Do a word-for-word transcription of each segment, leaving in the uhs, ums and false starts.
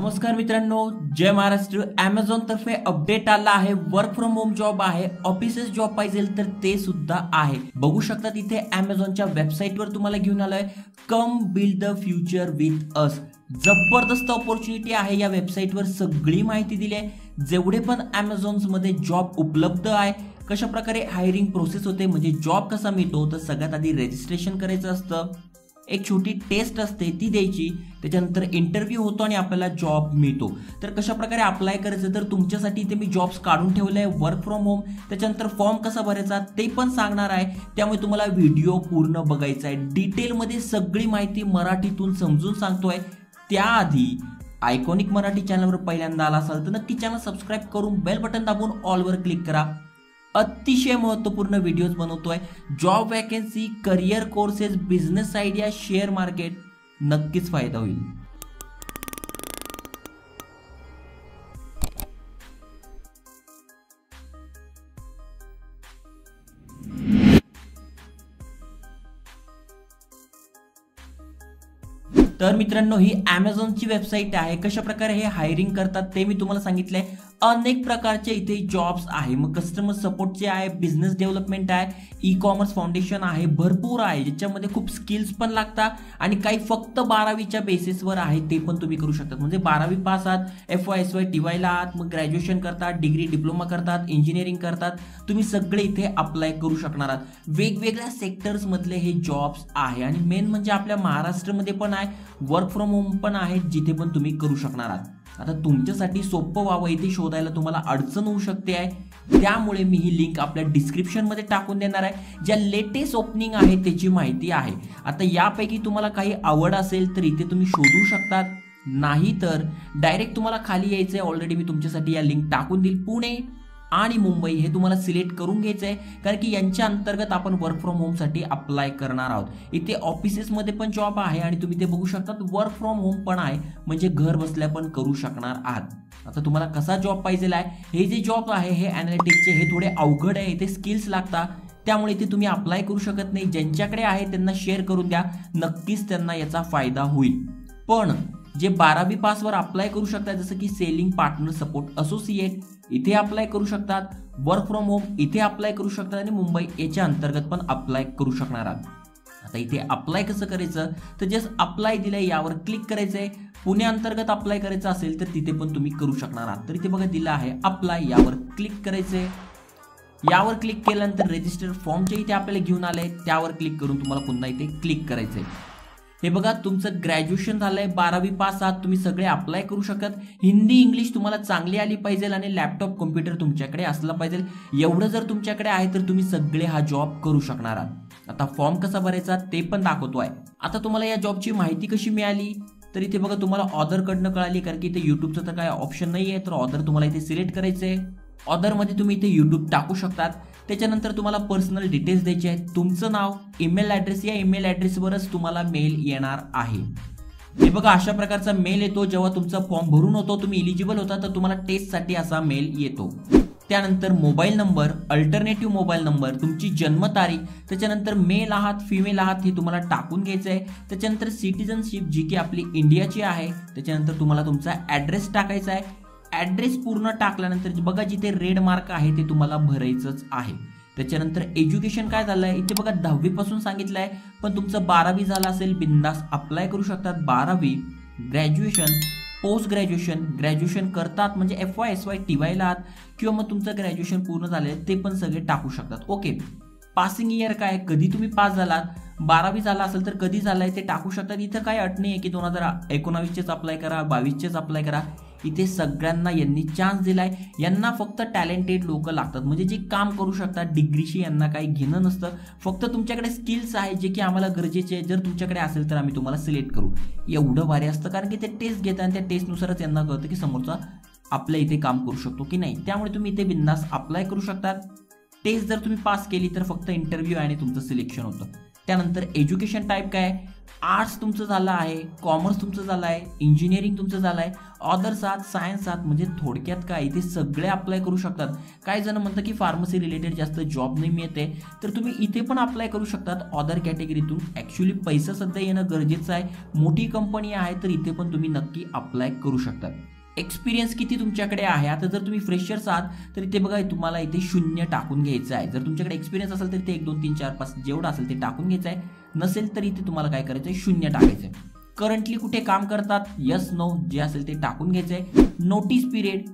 नमस्कार मित्रांनो, जय महाराष्ट्र। अमेझॉन तर्फे अपडेट आला आहे, वर्क फ्रॉम होम जॉब आहे, ऑफिसेस जॉब पाहिजे तर ते सुद्धा आहे। बघू शकता तिथे अमेझॉनच्या वेबसाईटवर तुम्हाला घेऊन आलोय, come build the future with us. जबरदस्त ऑपॉर्च्युनिटी आहे या वेबसाईटवर, सगळी माहिती दिली आहे। जेवढे पण अमेझॉन्स मध्ये जॉब उपलब्ध आहे, कशा प्रकारे हायरिंग प्रोसेस होते, म्हणजे जॉब कसा मिळतो, तर सगळ्यात आधी रजिस्ट्रेशन करायचं असतं, एक छोटी टेस्ट असते ती द्यायची, त्याच्यानंतर इंटरव्यू होतो आणि आपल्याला जॉब मिळतो। तर कशा प्रकारे अप्लाय करायचं, तर तुमच्यासाठी इथे मी जॉब्स काढून ठेवले आहे वर्क फ्रॉम होम। त्याच्यानंतर फॉर्म कसा भरायचा ते पण सांगणार आहे, त्यामुळे तुम्हाला व्हिडिओ पूर्ण बघायचा आहे। डिटेलमध्ये सगळी माहिती मराठीतून समजून सांगतोय। त्याआधी आयकॉनिक मराठी चॅनलवर पहिल्यांदा आला असाल तर नक्की चॅनल सबस्क्राईब करून बेल बटन दाबून ऑलवर क्लिक करा। अतिशय महत्वपूर्ण वीडियोज बनवतोय, job vacancy, career courses, business idea, share market, नक्कीच फायदा होईल। तर मित्रांनो, ही अमेझॉनची वेबसाईट आहे। कशा प्रकारे हे हायरिंग करतात ते मी तुम्हाला सांगितलंय। अनेक प्रकारचे इथे जॉब्स आहे, मग कस्टमर सपोर्टचे आहे, बिझनेस डेव्हलपमेंट आहे, ई कॉमर्स फाउंडेशन आहे, भरपूर आहे, ज्याच्यामध्ये खूप स्किल्स पण लागतात आणि काही फक्त बारावीच्या बेसिसवर आहे, ते पण तुम्ही करू शकतात। म्हणजे बारावी पास आहात, F Y S Y T वायला आहात, मग ग्रॅज्युएशन करतात, डिग्री डिप्लोमा करतात, इंजिनिअरिंग करतात, तुम्ही सगळे इथे अप्लाय करू शकणार आहात। वेगवेगळ्या सेक्टर्समधले हे जॉब्स आहे आणि मेन म्हणजे आपल्या महाराष्ट्रामध्ये पण आहे, वर्क फ्रॉम होम पण आहे, जिथे पण तुम्ही करू शकणार आहात। आता तुमच्यासाठी सोपं व्हावं, इथे शोधायला तुम्हाला अडचण होऊ शकते आहे, त्यामुळे मी ही लिंक आपल्या डिस्क्रिप्शनमध्ये टाकून देणार आहे, ज्या लेटेस्ट ओपनिंग आहे त्याची माहिती आहे। आता यापैकी तुम्हाला काही आवड असेल तर इथे तुम्ही शोधू शकतात, नाही तर डायरेक्ट तुम्हाला खाली यायचं आहे। ऑलरेडी मी तुमच्यासाठी या लिंक टाकून देईल। पुणे आणि मुंबई हे तुम्हाला सिलेक्ट करून घ्यायचं आहे, कारण की यांच्या अंतर्गत आपण वर्क फ्रॉम होमसाठी अप्लाय करणार आहोत। इथे ऑफिसेसमध्ये पण जॉब आहे आणि तुम्ही ते बघू शकतात, वर्क फ्रॉम होम पण आहे, म्हणजे घर बसल्या पण करू शकणार आहात। आता तुम्हाला कसा जॉब पाहिजे आहे, हे जे जॉब आहे हे ॲनालिटिक्सचे, हे थोडे अवघड आहे, इथे स्किल्स लागतात, त्यामुळे इथे तुम्ही अप्लाय करू शकत नाही। ज्यांच्याकडे आहे त्यांना शेअर करून द्या, नक्कीच त्यांना याचा फायदा होईल। पण जे बारावी पासवर अप्लाय करू शकतात, जसं की सेलिंग पार्टनर सपोर्ट असोसिएट, इथे अप्लाय करू शकतात, वर्क फ्रॉम होम इथे अप्लाय करू शकतात आणि मुंबई याच्या अंतर्गत पण अप्लाय करू शकणार आहात। आता इथे अप्लाय कसं करायचं, तर जस्ट अप्लाय दिलंय यावर क्लिक करायचं आहे। पुणे अंतर्गत अप्लाय करायचं असेल तर तिथे पण तुम्ही करू शकणार आहात। तर इथे बघा दिलं आहे अप्लाय, यावर क्लिक करायचं आहे। यावर क्लिक केल्यानंतर रजिस्टर फॉर्मच्या इथे आपल्याला घेऊन आलंय, त्यावर क्लिक करून तुम्हाला पुन्हा इथे क्लिक करायचं आहे। हे बघा, तुमचं ग्रॅज्युएशन झालंय, बारावी पास आहात, तुम्ही सगळे अप्लाय करू शकत। हिंदी इंग्लिश तुम्हाला चांगली आली पाहिजे आणि लॅपटॉप कॉम्प्युटर तुमच्याकडे असला पाहिजे, एवढं जर तुमच्याकडे आहे तर तुम्ही सगळे हा जॉब करू शकणार आहात। आता फॉर्म कसा भरायचा ते पण दाखवतो आहे। आता तुम्हाला या जॉबची माहिती कशी मिळाली, तर इथे बघा तुम्हाला ऑदरकडनं कळाली, कारण की इथे युट्यूबचं तर काय ऑप्शन नाही आहे, तर ऑदर तुम्हाला इथे सिलेक्ट करायचं आहे। ऑदरमध्ये तुम्ही इथे युट्यूब टाकू शकतात। त्याच्यानंतर तुम्हाला पर्सनल डिटेल्स द्यायचे आहेत, तुमचं नाव, ईमेल ॲड्रेस, या ईमेल ॲड्रेसवरच तुम्हाला मेल येणार आहे। हे बघा अशा प्रकारचा मेल येतो, जेव्हा तुमचा फॉर्म भरून होतो, तुम्ही एलिजिबल होता तर तुम्हाला टेस्टसाठी असा मेल येतो। त्यानंतर mobile number, alternative mobile number, तुमची जन्मतारीख, त्याच्यानंतर मेल आहात फिमेल आहात हे तुम्हाला टाकून घ्यायचं आहे। त्याच्यानंतर सिटिझनशिप जी की आपली इंडियाची आहे, त्याच्यानंतर तुम्हाला तुमचा ॲड्रेस टाकायचा आहे। ॲड्रेस पूर्ण टाकल्यानंतर बघा जिथे रेड मार्क आहे ते तुम्हाला भरायचंच आहे। त्याच्यानंतर एज्युकेशन काय झालं आहे, इथे बघा दहावीपासून सांगितलं आहे, पण तुमचं बारावी झालं असेल बिंदास अप्लाय करू शकतात। बारावी, ग्रॅज्युएशन, पोस्ट ग्रॅज्युएशन, ग्रॅज्युएशन करतात म्हणजे F Y S Y T वायला आहात, किंवा मग तुमचं ग्रॅज्युएशन पूर्ण झालं आहे ते पण सगळे टाकू शकतात। ओके, पासिंग इयर काय, कधी तुम्ही पास झालात, बारावी झाला असेल तर कधी झालं आहे ते टाकू शकतात। इथं काय अट नाही आहे की दोन हजार एकोणावीसचेच अप्लाय करा, बावीसचेच अप्लाय करा, इथे सगळ्यांना यांनी चान्स दिला आहे। यांना फक्त टॅलेंटेड लोक लागतात, म्हणजे जे काम करू शकतात, डिग्रीशी यांना काही घेणं नसतं, फक्त तुमच्याकडे स्किल्स आहे जे की आम्हाला गरजेचे आहे, जर तुमच्याकडे असेल तर आम्ही तुम्हाला सिलेक्ट करू, एवढं भारी असतं। कारण की ते टेस्ट घेतात आणि त्या टेस्टनुसारच यांना कळतं की समोरचा आपल्या इथे काम करू शकतो की नाही, त्यामुळे तुम्ही इथे बिंदास अप्लाय करू शकतात। टेस्ट जर तुम्ही पास केली तर फक्त इंटरव्ह्यू आणि तुमचं सिलेक्शन होतं। त्यानंतर एज्युकेशन टाईप काय, आर्ट्स तुमचं झालं आहे, कॉमर्स तुमचं झालं आहे, इंजिनिअरिंग तुमचं झालं आहे, ऑदर्स आहात, सायन्स आहात, म्हणजे थोडक्यात काय इथे सगळे अप्लाय करू शकतात। काही जण म्हणतात की फार्मसी रिलेटेड जास्त जॉब नाही मिळते, तर तुम्ही इथे पण अप्लाय करू शकतात ऑदर कॅटेगरीतून। ॲक्च्युली पैसा सध्या येणं गरजेचं आहे, मोठी कंपनी आहे तर इथे पण तुम्ही नक्की अप्लाय करू शकतात। एक्सपीरियंस किती तुमच्याकडे आहे, आता जर तुम्ही फ्रेशर्स आहात तर इथे बघा तुम्हाला इथे शून्य टाकून घ्यायचं आहे। जर तुमच्याकडे एक्सपीरियन्स असेल तर इथे एक दोन तीन चार पाच जेवढं असेल ते टाकून घ्यायचं आहे, नसेल तर इथे तुम्हाला काय करायचं आहे शून्य टाकायचं आहे। करंटली कुठे काम करतात यस नो जे असेल ते टाकून घ्यायचं आहे। नोटीस पिरियड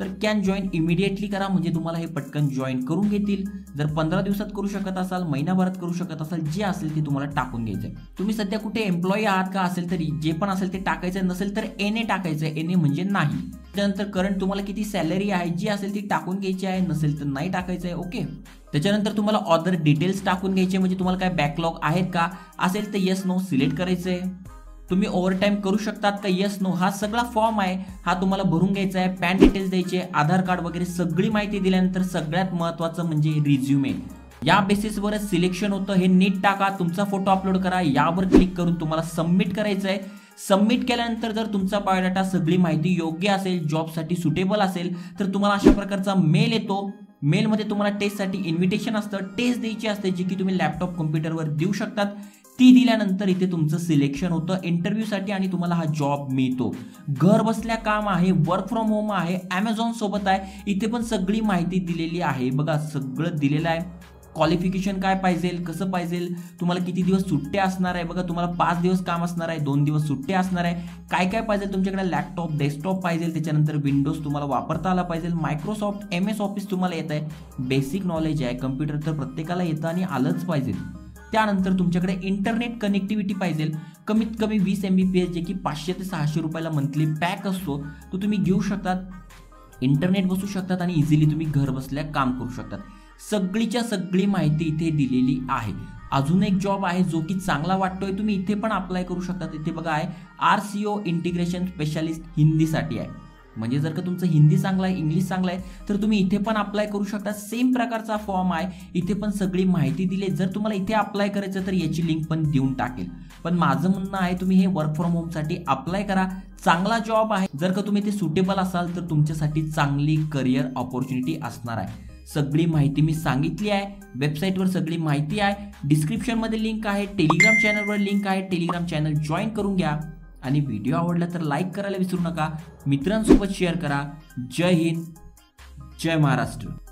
तर कॅन जॉईन इमिडिएटली करा, म्हणजे तुम्हाला हे पटकन जॉईन करून घेतील। जर पंधरा दिवसात करू शकत असाल, महिनाभरात करू शकत असाल, जे असेल ते तुम्हाला टाकून घ्यायचं आहे। तुम्ही सध्या कुठे एम्प्लॉई आहात का असेल तरी जे पण असेल ते टाकायचं, नसेल तर एन ए टाकायचं आहे, एन ए म्हणजे नाही। त्यानंतर करंट तुम्हाला किती सॅलरी आहे जी असेल ती टाकून घ्यायची आहे, नसेल तर नाही टाकायचं आहे, ओके। त्याच्यानंतर तुम्हाला ऑदर डिटेल्स टाकून घ्यायचे, म्हणजे तुम्हाला काय बॅकलॉग आहेत का असेल तर येस नो सिलेक्ट करायचं आहे। तुम्ही ओव्हरटाइम करू शकतात का येस नो, हा सगळा फॉर्म आहे हा तुम्हाला भरून घ्यायचा आहे। पॅन डिटेल्स द्यायचे, आधार कार्ड वगैरे सगळी माहिती दिल्यानंतर सगळ्यात महत्त्वाचं म्हणजे रिझ्युमे। या बेसिसवरच सिलेक्शन होतं, हे नीट टाका, तुमचा फोटो अपलोड करा, यावर क्लिक करून तुम्हाला सबमिट करायचं आहे। सबमिट केल्यानंतर जर तुमचा बायोडाटा सगळी माहिती योग्य असेल, जॉबसाठी सुटेबल असेल तर तुम्हाला अशा प्रकारचा मेल येतो। मेलमध्ये तुम्हाला टेस्टसाठी इन्व्हिटेशन असतं, टेस्ट द्यायची असते जी की तुम्ही लॅपटॉप कम्प्युटरवर देऊ शकतात। ती दिल्यानंतर इथे तुमचं सिलेक्शन होतं इंटरव्ह्यूसाठी आणि तुम्हाला हा जॉब मिळतो। घर बसल्या काम आहे, वर्क फ्रॉम होम आहे, ॲमेझॉन सोबत आहे, इथे पण सगळी माहिती दिलेली आहे। बघा सगळं दिलेलं आहे, क्वालिफिकेशन काय पाहिजे, कसं पाहिजे, तुम्हाला किती दिवस सुट्ट्या असणार आहे, बघा तुम्हाला पाच दिवस काम असणार आहे, दोन दिवस सुट्ट्या असणार आहे, काय काय पाहिजे तुमच्याकडे, लॅपटॉप डेस्कटॉप पाहिजे, त्याच्यानंतर विंडोज तुम्हाला वापरता आला पाहिजे, मायक्रोसॉफ्ट एम एस ऑफिस तुम्हाला येत आहे, बेसिक नॉलेज आहे, कम्प्युटर तर प्रत्येकाला येतं आणि आलंच पाहिजे। त्यानंतर तुमच्याकडे इंटरनेट कनेक्टिव्हिटी पाहिजे, कमीत कमी वीस एम बी पी एस जे की पाचशे ते सहाशे रुपयाला मंथली पॅक असतो तो तुम्ही घेऊ शकतात, इंटरनेट बसू शकतात आणि इझिली तुम्ही घर बसल्या काम करू शकतात। सगळीच्या सगळी माहिती इथे दिलेली आहे। अजून एक जॉब आहे जो की चांगला वाटतोय, तुम्ही इथे पण अप्लाय करू शकतात। इथे बघा आहे R C O integration specialist हिंदीसाठी आहे, म्हणजे जर का तुमचं हिंदी चांगलं आहे, इंग्लिश चांगलं आहे तर तुम्ही इथे पण अप्लाय करू शकता। सेम प्रकारचा फॉर्म आहे, इथे पण सगळी माहिती दिली आहे। जर तुम्हाला इथे अप्लाय करायचं तर याची लिंक पण देऊन टाकेल, पण माझं म्हणणं आहे तुम्ही हे वर्क फ्रॉम होमसाठी अप्लाय करा, चांगला जॉब आहे। जर का तुम्ही ते सुटेबल असाल तर तुमच्यासाठी चांगली करिअर ऑपॉर्च्युनिटी असणार आहे। सगळी माहिती मी सांगितली आहे, वेबसाईटवर सगळी माहिती आहे, डिस्क्रिप्शनमध्ये लिंक आहे, टेलिग्राम चॅनलवर लिंक आहे, टेलिग्राम चॅनल जॉईन करून घ्या आणि व्हिडिओ आवडला तर लाईक करायला विसरू नका, मित्रांसोबत शेअर करा। जय हिंद, जय महाराष्ट्र।